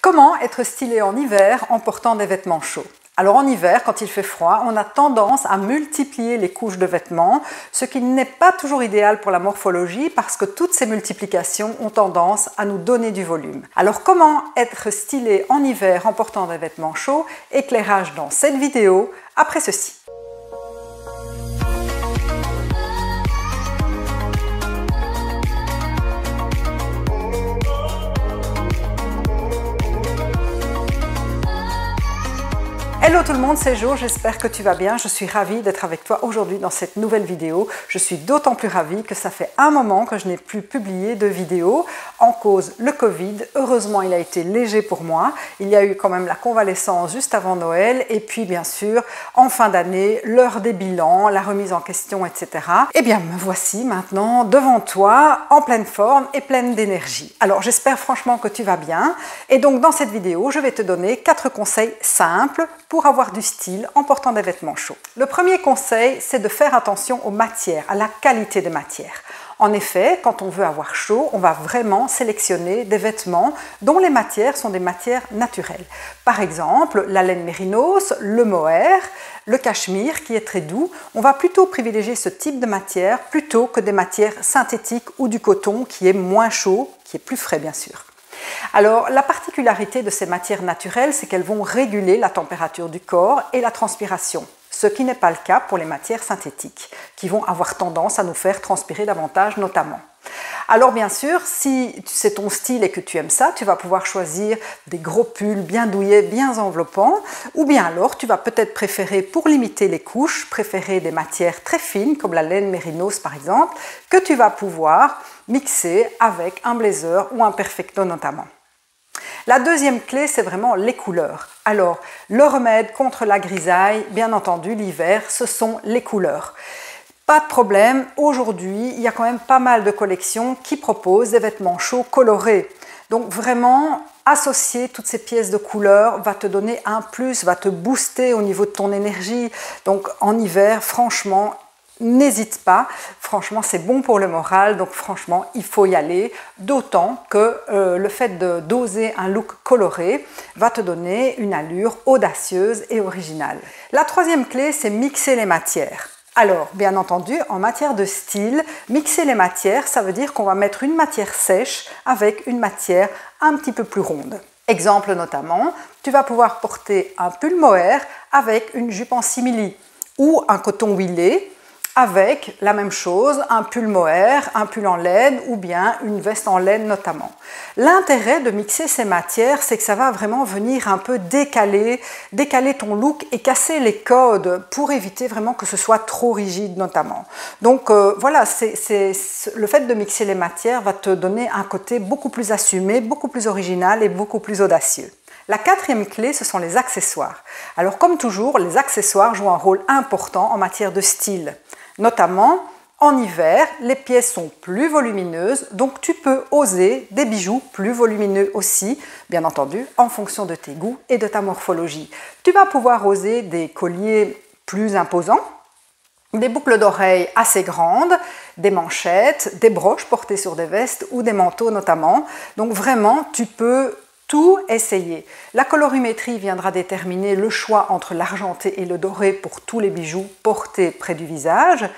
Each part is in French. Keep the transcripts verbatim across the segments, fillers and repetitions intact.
Comment être stylé en hiver en portant des vêtements chauds? Alors en hiver, quand il fait froid, on a tendance à multiplier les couches de vêtements, ce qui n'est pas toujours idéal pour la morphologie parce que toutes ces multiplications ont tendance à nous donner du volume. Alors comment être stylé en hiver en portant des vêtements chauds? Éclairage dans cette vidéo, après ceci. Hello tout le monde, c'est Jo, j'espère que tu vas bien, je suis ravie d'être avec toi aujourd'hui dans cette nouvelle vidéo. Je suis d'autant plus ravie que ça fait un moment que je n'ai plus publié de vidéo. En cause, le Covid, heureusement il a été léger pour moi. Il y a eu quand même la convalescence juste avant Noël et puis bien sûr, en fin d'année, l'heure des bilans, la remise en question, et cetera. Eh bien me voici maintenant devant toi, en pleine forme et pleine d'énergie. Alors j'espère franchement que tu vas bien. Et donc dans cette vidéo, je vais te donner quatre conseils simples pour pour avoir du style en portant des vêtements chauds. Le premier conseil, c'est de faire attention aux matières, à la qualité des matières. En effet, quand on veut avoir chaud, on va vraiment sélectionner des vêtements dont les matières sont des matières naturelles. Par exemple, la laine mérinos, le mohair, le cachemire qui est très doux. On va plutôt privilégier ce type de matière plutôt que des matières synthétiques ou du coton qui est moins chaud, qui est plus frais bien sûr. Alors, la particularité de ces matières naturelles, c'est qu'elles vont réguler la température du corps et la transpiration, ce qui n'est pas le cas pour les matières synthétiques, qui vont avoir tendance à nous faire transpirer davantage notamment. Alors bien sûr, si c'est ton style et que tu aimes ça, tu vas pouvoir choisir des gros pulls bien douillets, bien enveloppants, ou bien alors tu vas peut-être préférer, pour limiter les couches, préférer des matières très fines, comme la laine mérinos par exemple, que tu vas pouvoir mixer avec un blazer ou un perfecto notamment. La deuxième clé, c'est vraiment les couleurs. Alors, le remède contre la grisaille, bien entendu, l'hiver, ce sont les couleurs. Pas de problème, aujourd'hui, il y a quand même pas mal de collections qui proposent des vêtements chauds colorés. Donc vraiment, associer toutes ces pièces de couleurs va te donner un plus, va te booster au niveau de ton énergie. Donc en hiver, franchement, n'hésite pas. Franchement, c'est bon pour le moral, donc franchement, il faut y aller. D'autant que euh, le fait de doser un look coloré va te donner une allure audacieuse et originale. La troisième clé, c'est mixer les matières. Alors, bien entendu, en matière de style, mixer les matières, ça veut dire qu'on va mettre une matière sèche avec une matière un petit peu plus ronde. Exemple notamment, tu vas pouvoir porter un pull mohair avec une jupe en simili ou un coton huilé avec la même chose, un pull mohair, un pull en laine ou bien une veste en laine notamment. L'intérêt de mixer ces matières, c'est que ça va vraiment venir un peu décaler, décaler ton look et casser les codes pour éviter vraiment que ce soit trop rigide notamment. Donc euh, voilà, c'est, c'est, le fait de mixer les matières va te donner un côté beaucoup plus assumé, beaucoup plus original et beaucoup plus audacieux. La quatrième clé, ce sont les accessoires. Alors comme toujours, les accessoires jouent un rôle important en matière de style. Notamment, en hiver, les pièces sont plus volumineuses, donc tu peux oser des bijoux plus volumineux aussi, bien entendu, en fonction de tes goûts et de ta morphologie. Tu vas pouvoir oser des colliers plus imposants, des boucles d'oreilles assez grandes, des manchettes, des broches portées sur des vestes ou des manteaux notamment. Donc vraiment, tu peux tout essayer. La colorimétrie viendra déterminer le choix entre l'argenté et le doré pour tous les bijoux portés près du visage.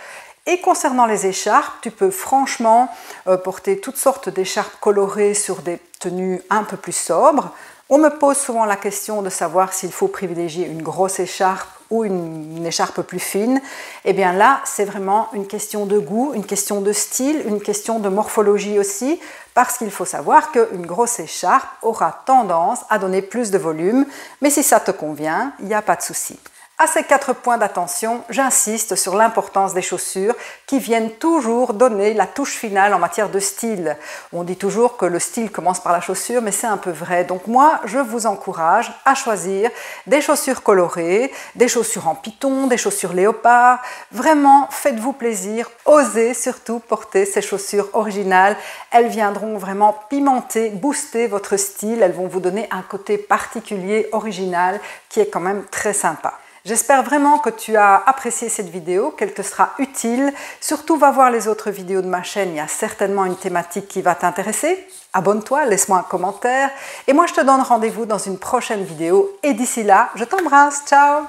Et concernant les écharpes, tu peux franchement euh, porter toutes sortes d'écharpes colorées sur des tenues un peu plus sobres. On me pose souvent la question de savoir s'il faut privilégier une grosse écharpe ou une, une écharpe plus fine. Et bien là, c'est vraiment une question de goût, une question de style, une question de morphologie aussi, parce qu'il faut savoir qu'une grosse écharpe aura tendance à donner plus de volume, mais si ça te convient, il n'y a pas de souci. À ces quatre points d'attention, j'insiste sur l'importance des chaussures qui viennent toujours donner la touche finale en matière de style. On dit toujours que le style commence par la chaussure, mais c'est un peu vrai. Donc moi, je vous encourage à choisir des chaussures colorées, des chaussures en python, des chaussures léopard. Vraiment, faites-vous plaisir, osez surtout porter ces chaussures originales. Elles viendront vraiment pimenter, booster votre style. Elles vont vous donner un côté particulier, original, qui est quand même très sympa. J'espère vraiment que tu as apprécié cette vidéo, qu'elle te sera utile. Surtout, va voir les autres vidéos de ma chaîne, il y a certainement une thématique qui va t'intéresser. Abonne-toi, laisse-moi un commentaire. Et moi, je te donne rendez-vous dans une prochaine vidéo. Et d'ici là, je t'embrasse. Ciao!